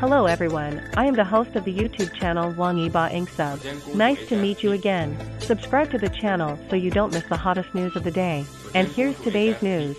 Hello everyone, I am the host of the YouTube channel Wang Yibo Inc. Sub. Nice to meet you again. Subscribe to the channel so you don't miss the hottest news of the day. And here's today's news.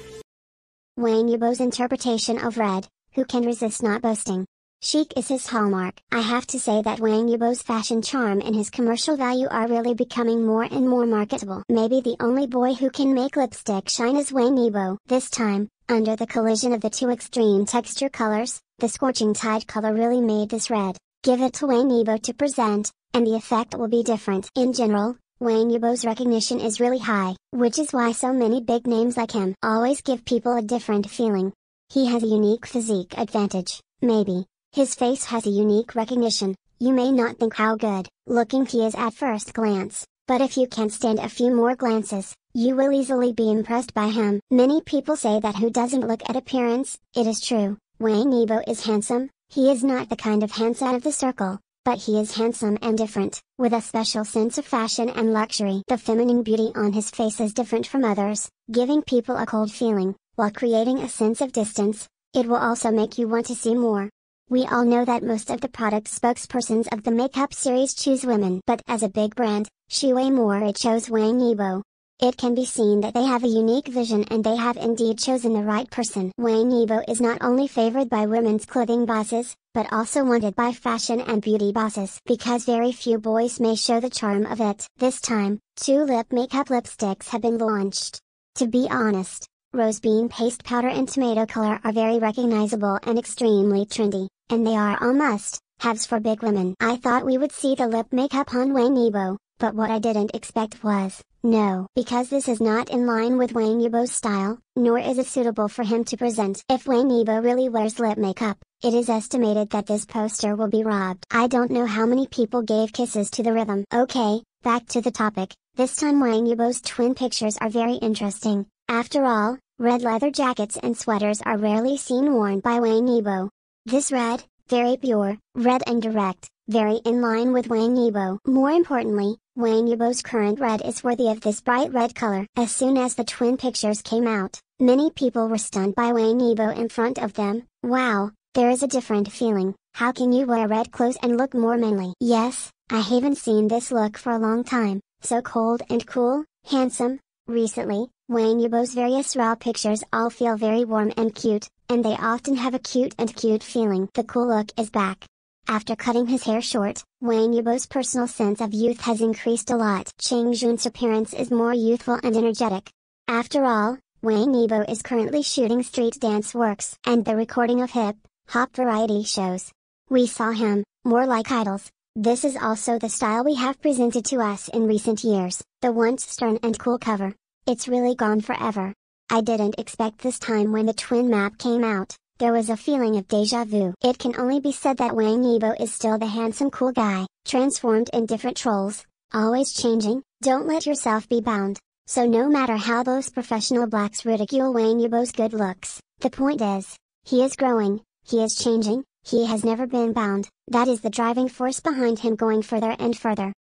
Wang Yibo's interpretation of red, who can resist not boasting? Chic is his hallmark. I have to say that Wang Yibo's fashion charm and his commercial value are really becoming more and more marketable. Maybe the only boy who can make lipstick shine is Wang Yibo. This time, under the collision of the two extreme texture colors, the scorching tide color really made this red. Give it to Wang Yibo to present, and the effect will be different. In general, Wang Yibo's recognition is really high, which is why so many big names like him always give people a different feeling. He has a unique physique advantage, maybe. His face has a unique recognition. You may not think how good looking he is at first glance, but if you can stand a few more glances, you will easily be impressed by him. Many people say that who doesn't look at appearance, it is true. Wang Yibo is handsome. He is not the kind of handsome out of the circle, but he is handsome and different, with a special sense of fashion and luxury. The feminine beauty on his face is different from others, giving people a cold feeling, while creating a sense of distance. It will also make you want to see more. We all know that most of the product spokespersons of the makeup series choose women. But as a big brand, Shi Wei Mo chose Wang Yibo. It can be seen that they have a unique vision and they have indeed chosen the right person. Wang Yibo is not only favored by women's clothing bosses, but also wanted by fashion and beauty bosses, because very few boys may show the charm of it. This time, two lip makeup lipsticks have been launched. To be honest, rose bean paste powder and tomato color are very recognizable and extremely trendy, and they are a must-haves for big women. I thought we would see the lip makeup on Wang Yibo, but what I didn't expect was, no, because this is not in line with Wang Yibo's style, nor is it suitable for him to present. If Wang Yibo really wears lip makeup, it is estimated that this poster will be robbed. I don't know how many people gave kisses to the rhythm. Okay, back to the topic. This time Wang Yibo's twin pictures are very interesting. After all, red leather jackets and sweaters are rarely seen worn by Wang Yibo. This red, very pure, red and direct, very in line with Wang Yibo. More importantly, Wang Yibo's current red is worthy of this bright red color. As soon as the twin pictures came out, many people were stunned by Wang Yibo in front of them. Wow, there is a different feeling. How can you wear red clothes and look more manly? Yes, I haven't seen this look for a long time. So cold and cool, handsome. Recently, Wang Yibo's various raw pictures all feel very warm and cute, and they often have a cute feeling. The cool look is back. After cutting his hair short, Wang Yibo's personal sense of youth has increased a lot. Chang Jun's appearance is more youthful and energetic. After all, Wang Yibo is currently shooting street dance works and the recording of hip-hop variety shows. We saw him, more like idols. This is also the style we have presented to us in recent years, the once stern and cool cover. It's really gone forever. I didn't expect this time when the twin map came out, there was a feeling of deja vu. It can only be said that Wang Yibo is still the handsome cool guy, transformed in different roles, always changing. Don't let yourself be bound. So no matter how those professional blacks ridicule Wang Yibo's good looks, the point is, he is growing, he is changing, he has never been bound. That is the driving force behind him going further and further.